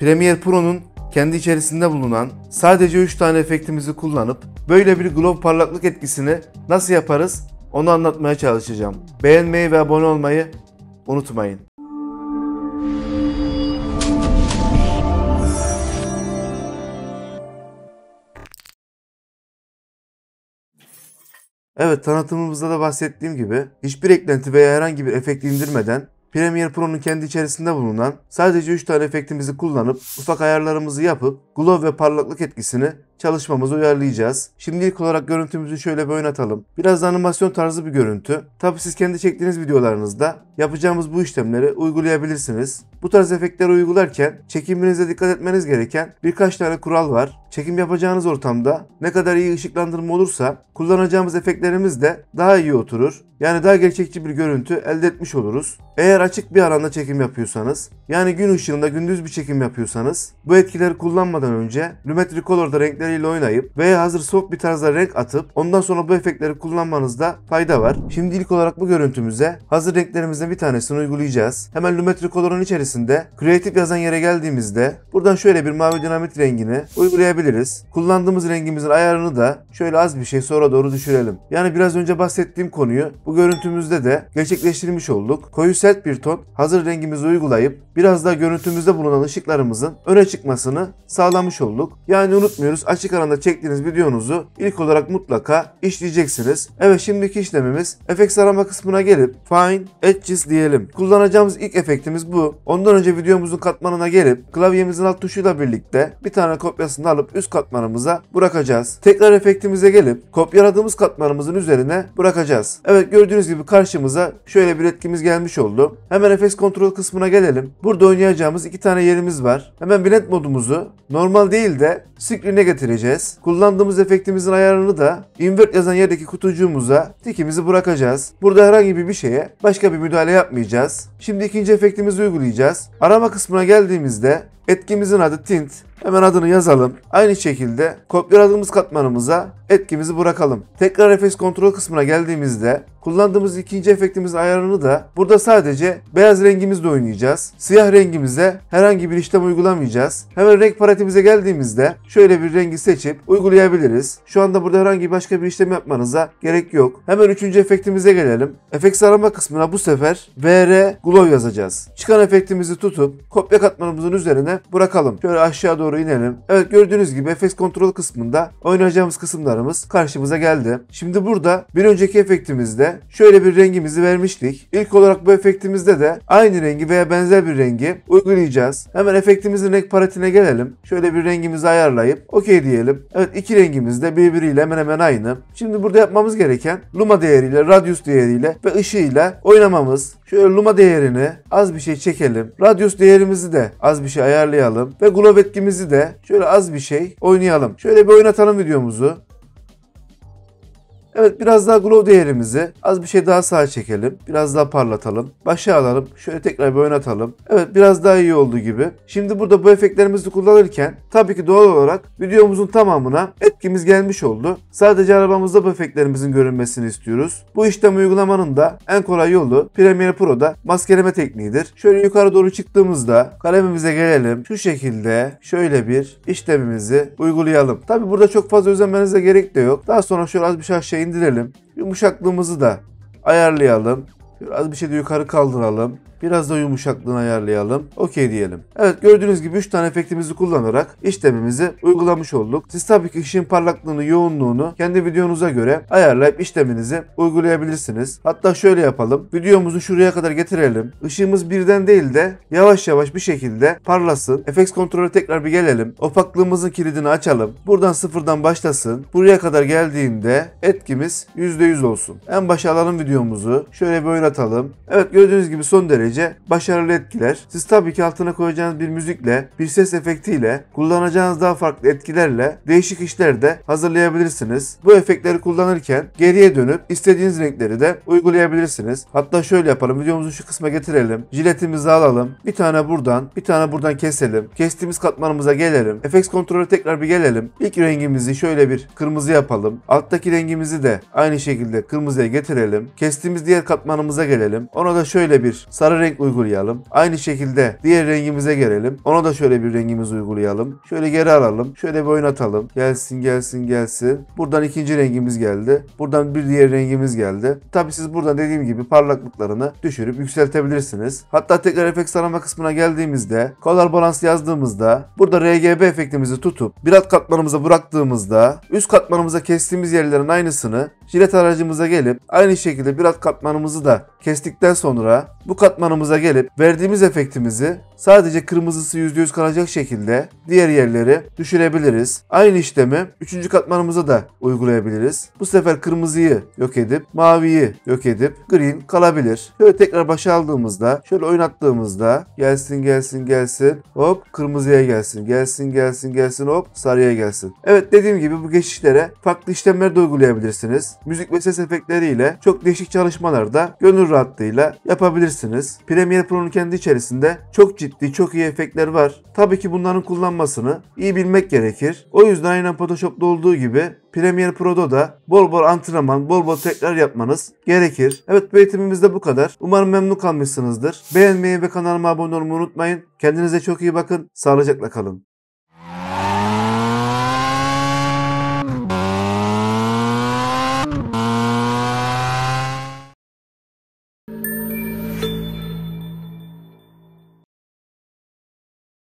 Premiere Pro'nun kendi içerisinde bulunan sadece 3 tane efektimizi kullanıp böyle bir glow parlaklık etkisini nasıl yaparız onu anlatmaya çalışacağım. Beğenmeyi ve abone olmayı unutmayın. Evet, tanıtımımızda da bahsettiğim gibi hiçbir eklenti veya herhangi bir efekt indirmeden Premiere Pro'nun kendi içerisinde bulunan sadece 3 tane efektimizi kullanıp ufak ayarlarımızı yapıp glow ve parlaklık etkisini çalışmamıza uyarlayacağız. Şimdi ilk olarak görüntümüzü şöyle bir oynatalım. Biraz da animasyon tarzı bir görüntü. Tabi siz kendi çektiğiniz videolarınızda yapacağımız bu işlemleri uygulayabilirsiniz. Bu tarz efektleri uygularken çekiminize dikkat etmeniz gereken birkaç tane kural var. Çekim yapacağınız ortamda ne kadar iyi ışıklandırma olursa kullanacağımız efektlerimiz de daha iyi oturur. Yani daha gerçekçi bir görüntü elde etmiş oluruz. Eğer açık bir alanda çekim yapıyorsanız, yani gün ışığında gündüz bir çekim yapıyorsanız bu etkileri kullanmadan önce Lumetri Color'da renkleriyle oynayıp veya hazır soft bir tarzda renk atıp ondan sonra bu efektleri kullanmanızda fayda var. Şimdi ilk olarak bu görüntümüze hazır renklerimizden bir tanesini uygulayacağız. Hemen Lumetri Color'un içerisinde Creative yazan yere geldiğimizde buradan şöyle bir mavi dinamit rengini uygulayabiliriz. Kullandığımız rengimizin ayarını da şöyle az bir şey sonra doğru düşürelim. Yani biraz önce bahsettiğim konuyu bu görüntümüzde de gerçekleştirmiş olduk. Koyu sert bir ton hazır rengimizi uygulayıp biraz daha görüntümüzde bulunan ışıklarımızın öne çıkmasını sağlamış olduk. Yani unutmuyoruz, açık alanda çektiğiniz videonuzu ilk olarak mutlaka işleyeceksiniz. Evet, şimdiki işlemimiz efekt sarama kısmına gelip fine edges diyelim. Kullanacağımız ilk efektimiz bu. Ondan önce videomuzun katmanına gelip klavyemizin alt tuşuyla birlikte bir tane kopyasını alıp üst katmanımıza bırakacağız. Tekrar efektimize gelip kopyaladığımız katmanımızın üzerine bırakacağız. Evet, gördüğünüz gibi karşımıza şöyle bir etkimiz gelmiş oldu. Hemen efekt kontrol kısmına gelelim. Burada oynayacağımız iki tane yerimiz var. Hemen blend modumuzu normal değil de screen'e getireceğiz. Kullandığımız efektimizin ayarını da invert yazan yerdeki kutucuğumuza tikimizi bırakacağız. Burada herhangi bir şeye başka bir müdahale yapmayacağız. Şimdi ikinci efektimizi uygulayacağız. Arama kısmına geldiğimizde etkimizin adı tint. Hemen adını yazalım. Aynı şekilde kopyaladığımız katmanımıza etkimizi bırakalım. Tekrar efekt kontrol kısmına geldiğimizde kullandığımız ikinci efektimizin ayarını da burada sadece beyaz rengimizle oynayacağız. Siyah rengimize herhangi bir işlem uygulamayacağız. Hemen renk paletimize geldiğimizde şöyle bir rengi seçip uygulayabiliriz. Şu anda burada herhangi başka bir işlem yapmanıza gerek yok. Hemen üçüncü efektimize gelelim. Efekt sarama kısmına bu sefer VR Glow yazacağız. Çıkan efektimizi tutup kopya katmanımızın üzerine bırakalım. Şöyle aşağı doğru inelim. Evet, gördüğünüz gibi efekt kontrol kısmında oynayacağımız kısımlarımız karşımıza geldi. Şimdi burada bir önceki efektimizde şöyle bir rengimizi vermiştik. İlk olarak bu efektimizde de aynı rengi veya benzer bir rengi uygulayacağız. Hemen efektimizin renk paletine gelelim. Şöyle bir rengimizi ayarlayıp okey diyelim. Evet, iki rengimiz de birbiriyle hemen hemen aynı. Şimdi burada yapmamız gereken luma değeriyle, radius değeriyle ve ışığıyla oynamamız. Şöyle luma değerini az bir şey çekelim. Radius değerimizi de az bir şey ayarlayalım. Ve glow etkimizi de şöyle az bir şey oynayalım. Şöyle bir oynatalım videomuzu. Evet, biraz daha glow değerimizi az bir şey daha sağa çekelim. Biraz daha parlatalım. Başa alalım. Şöyle tekrar bir oynatalım. Evet, biraz daha iyi olduğu gibi. Şimdi burada bu efektlerimizi kullanırken tabii ki doğal olarak videomuzun tamamına etkimiz gelmiş oldu. Sadece arabamızda bu efektlerimizin görünmesini istiyoruz. Bu işlemi uygulamanın da en kolay yolu Premiere Pro'da maskeleme tekniğidir. Şöyle yukarı doğru çıktığımızda kalemimize gelelim. Şu şekilde şöyle bir işlemimizi uygulayalım. Tabii burada çok fazla özenmenize gerek de yok. Daha sonra şöyle az bir şey aşağı indirelim. Yumuşaklığımızı da ayarlayalım. Biraz bir şey de yukarı kaldıralım. Biraz da yumuşaklığını ayarlayalım. Okey diyelim. Evet, gördüğünüz gibi 3 tane efektimizi kullanarak işlemimizi uygulamış olduk. Siz tabii ki ışığın parlaklığını, yoğunluğunu kendi videonuza göre ayarlayıp işleminizi uygulayabilirsiniz. Hatta şöyle yapalım. Videomuzu şuraya kadar getirelim. Işığımız birden değil de yavaş yavaş bir şekilde parlasın. Efekt kontrolü tekrar bir gelelim. Opaklığımızın kilidini açalım. Buradan sıfırdan başlasın. Buraya kadar geldiğinde etkimiz %100 olsun. En başa alalım videomuzu. Şöyle bir oynatalım. Evet, gördüğünüz gibi son derece başarılı etkiler. Siz tabii ki altına koyacağınız bir müzikle, bir ses efektiyle, kullanacağınız daha farklı etkilerle değişik işler de hazırlayabilirsiniz. Bu efektleri kullanırken geriye dönüp istediğiniz renkleri de uygulayabilirsiniz. Hatta şöyle yapalım. Videomuzu şu kısma getirelim. Jiletimizi alalım. Bir tane buradan, bir tane buradan keselim. Kestiğimiz katmanımıza gelelim. Efekt kontrolü tekrar bir gelelim. İlk rengimizi şöyle bir kırmızı yapalım. Alttaki rengimizi de aynı şekilde kırmızıya getirelim. Kestiğimiz diğer katmanımıza gelelim. Ona da şöyle bir sarı renk uygulayalım. Aynı şekilde diğer rengimize gelelim. Ona da şöyle bir rengimizi uygulayalım. Şöyle geri alalım. Şöyle bir oynatalım. Gelsin, gelsin, gelsin. Buradan ikinci rengimiz geldi. Buradan bir diğer rengimiz geldi. Tabii siz buradan dediğim gibi parlaklıklarını düşürüp yükseltebilirsiniz. Hatta tekrar efekt sarama kısmına geldiğimizde Color Balance yazdığımızda burada RGB efektimizi tutup bir alt katmanımıza bıraktığımızda üst katmanımıza kestiğimiz yerlerin aynısını jilet aracımıza gelip aynı şekilde bir alt katmanımızı da kestikten sonra bu katmanımıza gelip verdiğimiz efektimizi sadece kırmızısı %100 kalacak şekilde diğer yerleri düşürebiliriz. Aynı işlemi 3. katmanımıza da uygulayabiliriz. Bu sefer kırmızıyı yok edip maviyi yok edip green kalabilir. Şöyle tekrar başa aldığımızda şöyle oynattığımızda gelsin gelsin gelsin hop kırmızıya gelsin gelsin gelsin gelsin hop sarıya gelsin. Evet dediğim gibi bu geçişlere farklı işlemler de uygulayabilirsiniz. Müzik ve ses efektleriyle çok değişik çalışmalarda gönül rahatlığıyla yapabilirsiniz. Premiere Pro'nun kendi içerisinde çok ciddi, çok iyi efektler var. Tabii ki bunların kullanmasını iyi bilmek gerekir. O yüzden aynen Photoshop'ta olduğu gibi Premiere Pro'da da bol bol antrenman, bol bol tekrar yapmanız gerekir. Evet bu eğitimimizde bu kadar. Umarım memnun kalmışsınızdır. Beğenmeyi ve kanalıma abone olmayı unutmayın. Kendinize çok iyi bakın. Sağlıcakla kalın.